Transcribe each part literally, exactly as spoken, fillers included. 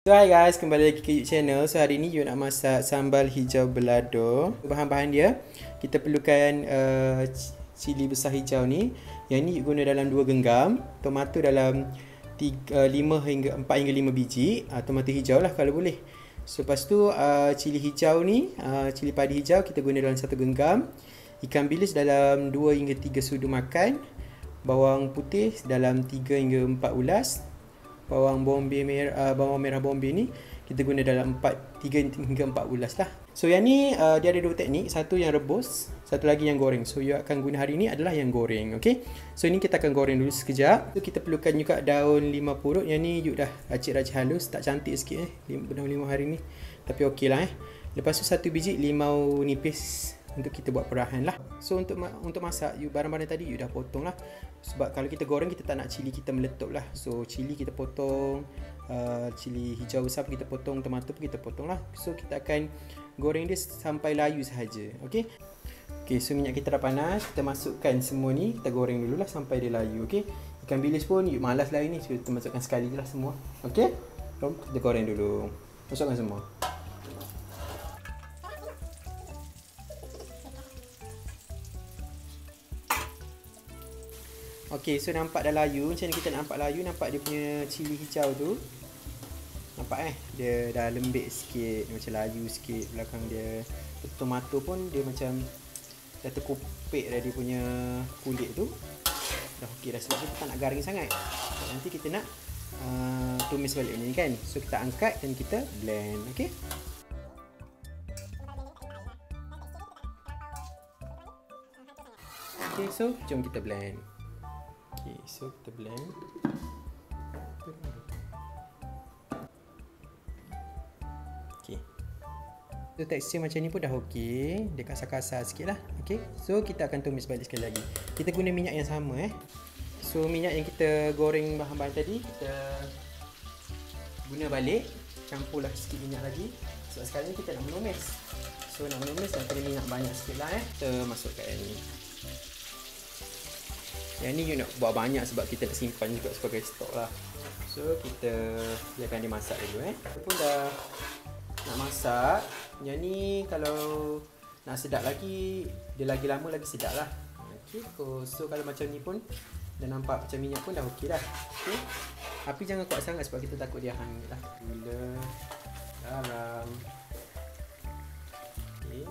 So hi guys, kembali lagi ke YouTube channel. So hari ni you nak masak sambal hijau belado. Bahan-bahan dia, kita perlukan uh, cili besar hijau ni. Yang ni you guna dalam dua genggam. Tomato dalam tiga, uh, lima hingga, empat hingga lima biji. uh, Tomato hijau lah kalau boleh. So lepas tu uh, cili hijau ni, uh, cili padi hijau kita guna dalam satu genggam. Ikan bilis dalam dua hingga tiga sudu makan. Bawang putih dalam tiga hingga empat ulas. Bawang bombay merah, uh, bawang merah bombay ni kita guna dalam empat tiga hingga empat ulas lah. So yang ni uh, dia ada dua teknik, satu yang rebus, satu lagi yang goreng. So you akan guna hari ni adalah yang goreng, okey. So ini kita akan goreng dulu sekejap. So kita perlukan juga daun lima purut. Yang ni you dah racik-racik halus, tak cantik sikit eh daun limau hari ni. Tapi okeylah eh. Lepas tu satu biji limau nipis untuk kita buat perahan lah. So untuk untuk masak you barang-barang tadi you dah potong lah. Sebab kalau kita goreng kita tak nak cili kita meletup lah. So cili kita potong, uh, cili hijau besar pun kita potong, tomato pun kita potong lah. So kita akan goreng dia sampai layu sahaja. Okay. Okay, so minyak kita dah panas, kita masukkan semua ni, kita goreng dulu lah sampai dia layu. Okay. Ikan bilis pun you malas lah ni, so kita masukkan sekali je lah semua. Okay. Jom kita goreng dulu. Masukkan semua. Okey, so nampak dah layu. Macam ni kita nampak layu, nampak dia punya cili hijau tu. Nampak eh, dia dah lembik sikit, macam layu sikit belakang dia. Tomato pun dia macam dah terkopek dah dia punya kulit tu. Dah okey dah, sebab kita tak nak garing sangat. Nanti kita nak uh, tumis balik ni kan. So kita angkat dan kita blend, okey. Okey, so jom kita blend. Okay, so kita blend. Okay. So tekstur macam ni pun dah okey. Dia kasar-kasar sikit lah. Okay. So kita akan tumis balik sekali lagi. Kita guna minyak yang sama eh. So minyak yang kita goreng bahan-bahan tadi, kita guna balik. Campurlah sikit minyak lagi. Sebab sekarang ni kita nak menumis. So nak menumis nak kena minyak banyak sikit lah eh. Kita masukkan yang ni. Yang ni you nak buat banyak sebab kita nak simpan juga sebagai stok lah. So kita biarkan dia masak dulu eh. Kita pun dah nak masak. Yang ni kalau nak sedap lagi, dia lagi lama lagi sedap lah. Okay, so kalau macam ni pun dah nampak macam minyak pun dah okey dah. Okay. Api jangan kuat sangat sebab kita takut dia hangit lah. Gula, garam. Okay.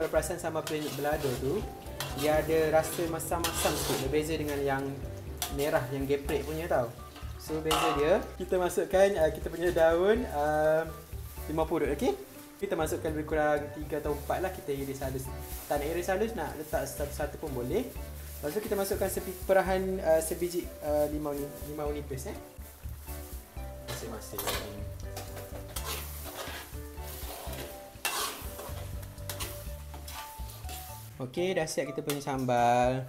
Kalau perasan sambal penyet belado tu, dia ada rasa masam-masam sikit. Dia beza dengan yang merah, yang geprek punya tau. So beza dia, kita masukkan uh, kita punya daun uh, limau purut, ok. Kita masukkan lebih kurang tiga atau empat lah. Kita iris halus. Tak nak iris halus, nak letak satu-satu pun boleh. Lepas tu kita masukkan sepi, perahan uh, sebiji uh, limau, limau nipis eh. Masing-masing. Okey, dah siap kita punya sambal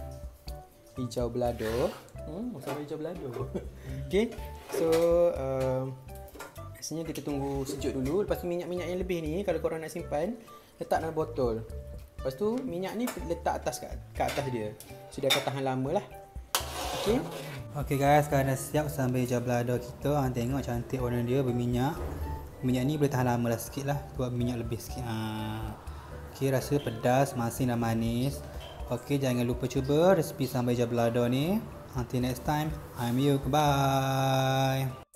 hijau belado. Hmm, sambal hijau belado. Okey. So, uh, rasanya kita tunggu sejuk dulu. Lepas tu minyak-minyak yang lebih ni kalau korang nak simpan, letak dalam botol. Lepas tu minyak ni letak atas kat, kat atas dia. So dia akan tahan lama lah. Okey. Okey guys, sekarang dah siap sambal hijau belado kita. Hang tengok cantik warna dia, berminyak. Minyak ni boleh tahan lama lah sikit lah. Buat minyak lebih sikit. Ha. Okey, rasa pedas, masin dan manis. Okey, jangan lupa cuba resipi sambal hijau belado ni. Until next time, I'm you. Bye.